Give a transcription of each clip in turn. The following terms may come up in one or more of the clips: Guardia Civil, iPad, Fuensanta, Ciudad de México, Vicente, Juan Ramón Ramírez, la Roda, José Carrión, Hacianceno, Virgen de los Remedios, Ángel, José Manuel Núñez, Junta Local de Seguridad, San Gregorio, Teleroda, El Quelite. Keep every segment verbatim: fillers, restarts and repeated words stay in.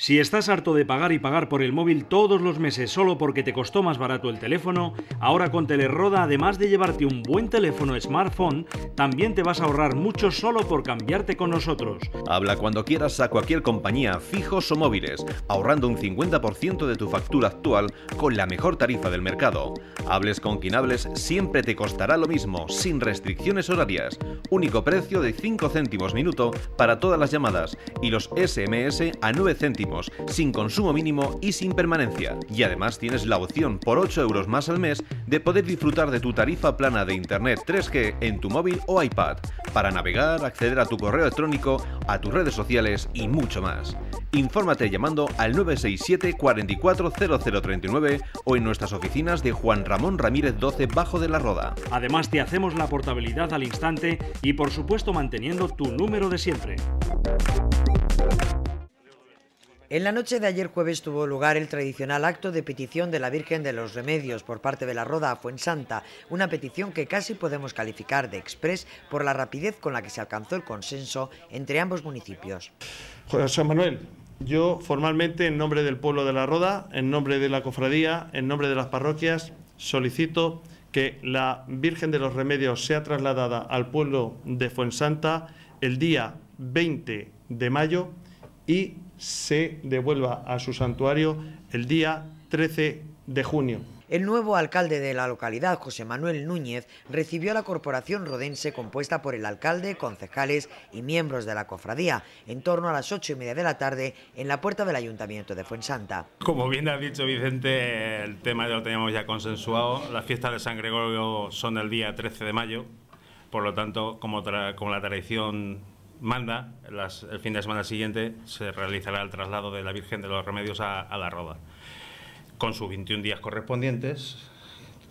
Si estás harto de pagar y pagar por el móvil todos los meses solo porque te costó más barato el teléfono, ahora con Teleroda, además de llevarte un buen teléfono smartphone, también te vas a ahorrar mucho solo por cambiarte con nosotros. Habla cuando quieras a cualquier compañía, fijos o móviles, ahorrando un cincuenta por ciento de tu factura actual con la mejor tarifa del mercado. Hables con quien hables, siempre te costará lo mismo, sin restricciones horarias. Único precio de cinco céntimos minuto para todas las llamadas y los S M S a nueve céntimos. Sin consumo mínimo y sin permanencia. Y además tienes la opción por ocho euros más al mes de poder disfrutar de tu tarifa plana de internet tres G en tu móvil o iPad para navegar, acceder a tu correo electrónico, a tus redes sociales y mucho más. Infórmate llamando al nueve seis siete cuatro cuatro cero cero tres nueve o en nuestras oficinas de Juan Ramón Ramírez doce Bajo de la Roda. Además te hacemos la portabilidad al instante y por supuesto manteniendo tu número de siempre. En la noche de ayer jueves tuvo lugar el tradicional acto de petición de la Virgen de los Remedios por parte de la Roda a Fuensanta, una petición que casi podemos calificar de express por la rapidez con la que se alcanzó el consenso entre ambos municipios. José Manuel, yo formalmente en nombre del pueblo de la Roda, en nombre de la cofradía, en nombre de las parroquias, solicito que la Virgen de los Remedios sea trasladada al pueblo de Fuensanta el día veinte de mayo y se devuelva a su santuario el día trece de junio. El nuevo alcalde de la localidad, José Manuel Núñez, recibió a la corporación rodense compuesta por el alcalde, concejales y miembros de la cofradía en torno a las ocho y media de la tarde en la puerta del Ayuntamiento de Fuensanta. Como bien ha dicho Vicente, el tema ya lo teníamos ya consensuado. Las fiestas de San Gregorio son el día trece de mayo, por lo tanto, como, tra como la tradición manda, las, el fin de semana siguiente se realizará el traslado de la Virgen de los Remedios a, a la Roda. Con sus veintiún días correspondientes,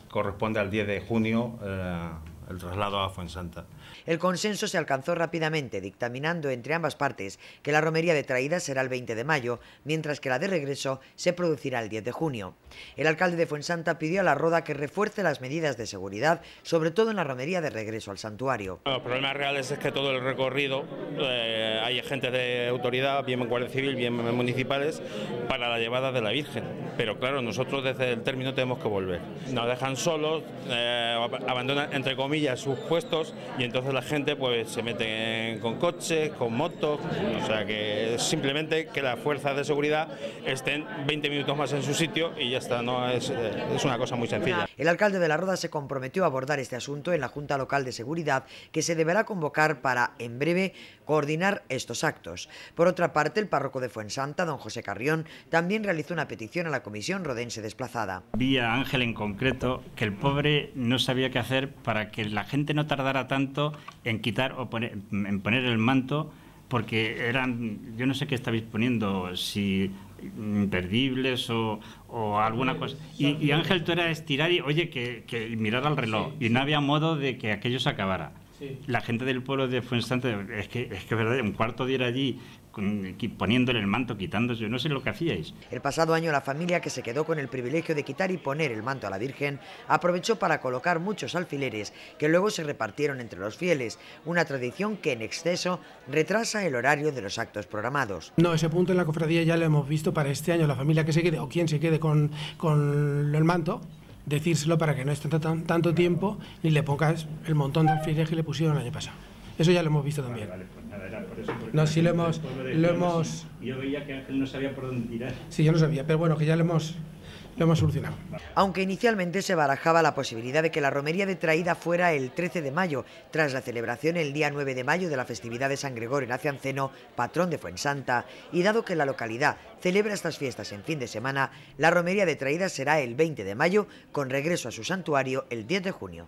corresponde al diez de junio eh, el traslado a Fuensanta. El consenso se alcanzó rápidamente, dictaminando entre ambas partes que la romería de traída será el veinte de mayo, mientras que la de regreso se producirá el diez de junio. El alcalde de Fuensanta pidió a la Roda que refuerce las medidas de seguridad, sobre todo en la romería de regreso al santuario. Los problemas reales es que todo el recorrido eh, hay agentes de autoridad, bien Guardia Civil, bien municipales, para la llevada de la Virgen. Pero claro, nosotros desde el término tenemos que volver. Nos dejan solos, eh, abandonan entre comillas sus puestos y entonces la gente pues se mete con coches, con motos, o sea que simplemente que las fuerzas de seguridad estén veinte minutos más en su sitio y ya está, no es, es una cosa muy sencilla. El alcalde de la Roda se comprometió a abordar este asunto en la Junta Local de Seguridad, que se deberá convocar para, en breve, coordinar estos actos. Por otra parte, el párroco de Fuensanta, don José Carrión, también realizó una petición a la comisión rodense desplazada. Vía Ángel en concreto, que el pobre no sabía qué hacer para que la gente no tardara tanto en quitar o poner, en poner el manto, porque eran, yo no sé qué estabais poniendo, si imperdibles o, o alguna cosa. Y, y Ángel, tú era estirar y, oye, que, que mirar al reloj, y no había modo de que aquello se acabara. Sí. La gente del pueblo de Fuensanta, es que es que verdad, un cuarto de ir allí poniéndole el manto, quitándose, yo no sé lo que hacíais. El pasado año la familia que se quedó con el privilegio de quitar y poner el manto a la Virgen aprovechó para colocar muchos alfileres que luego se repartieron entre los fieles, una tradición que en exceso retrasa el horario de los actos programados. No, ese punto en la cofradía ya lo hemos visto para este año, la familia que se quede o quien se quede con, con el manto, decírselo para que no esté tan, tanto tiempo ni le pongas el montón de alfileres que le pusieron el año pasado. Eso ya lo hemos visto también. Vale, vale, pues nada, era por eso, no, sí lo hemos, lo hemos... Yo veía que Ángel no sabía por dónde tirar. Sí, yo no sabía, pero bueno, que ya lo hemos... Lo hemos solucionado. Aunque inicialmente se barajaba la posibilidad de que la romería de traída fuera el trece de mayo, tras la celebración el día nueve de mayo de la festividad de San Gregorio en Hacianceno, patrón de Fuensanta, y dado que la localidad celebra estas fiestas en fin de semana, la romería de traída será el veinte de mayo, con regreso a su santuario el diez de junio.